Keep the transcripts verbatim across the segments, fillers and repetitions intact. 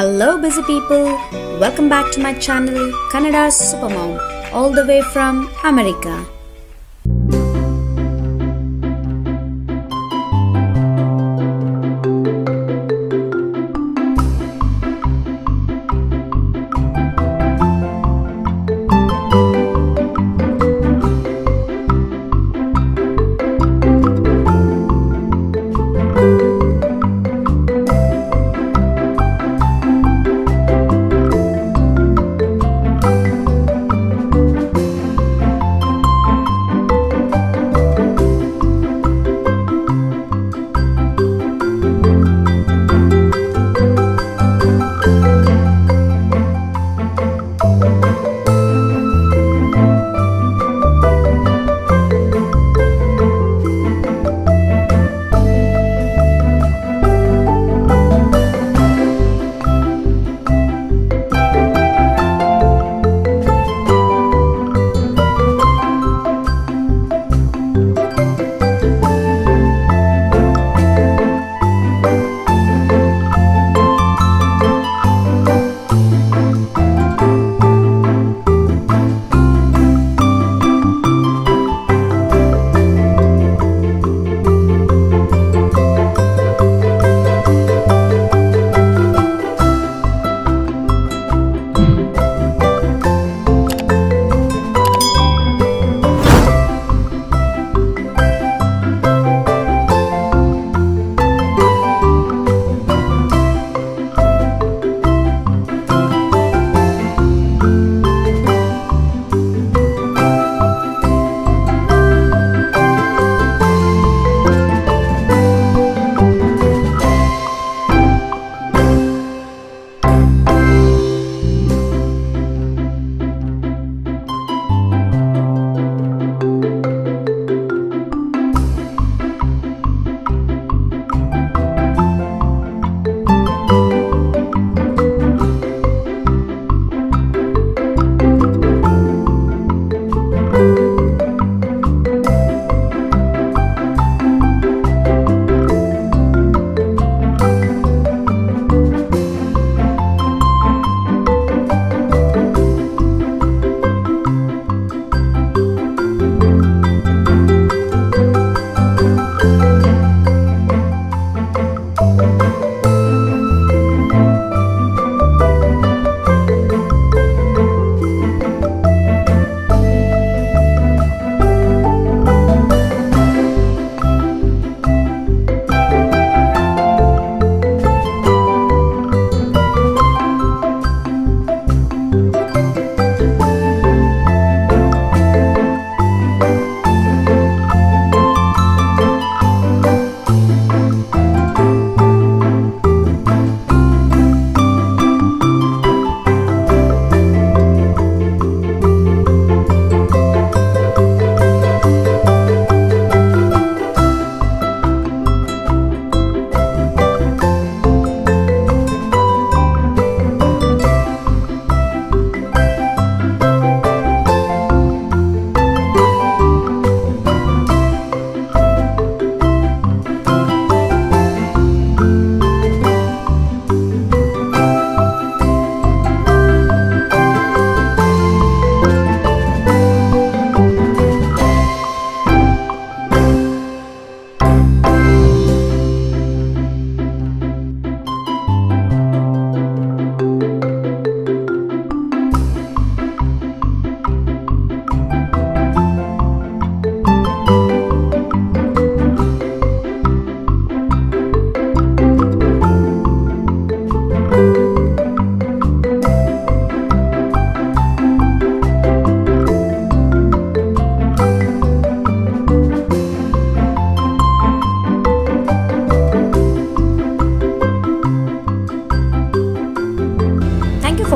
Hello busy people, welcome back to my channel Kannada Supermom, all the way from America.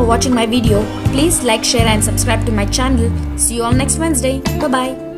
Watching my video, please like, share and subscribe to my channel. See you all next Wednesday. Bye bye.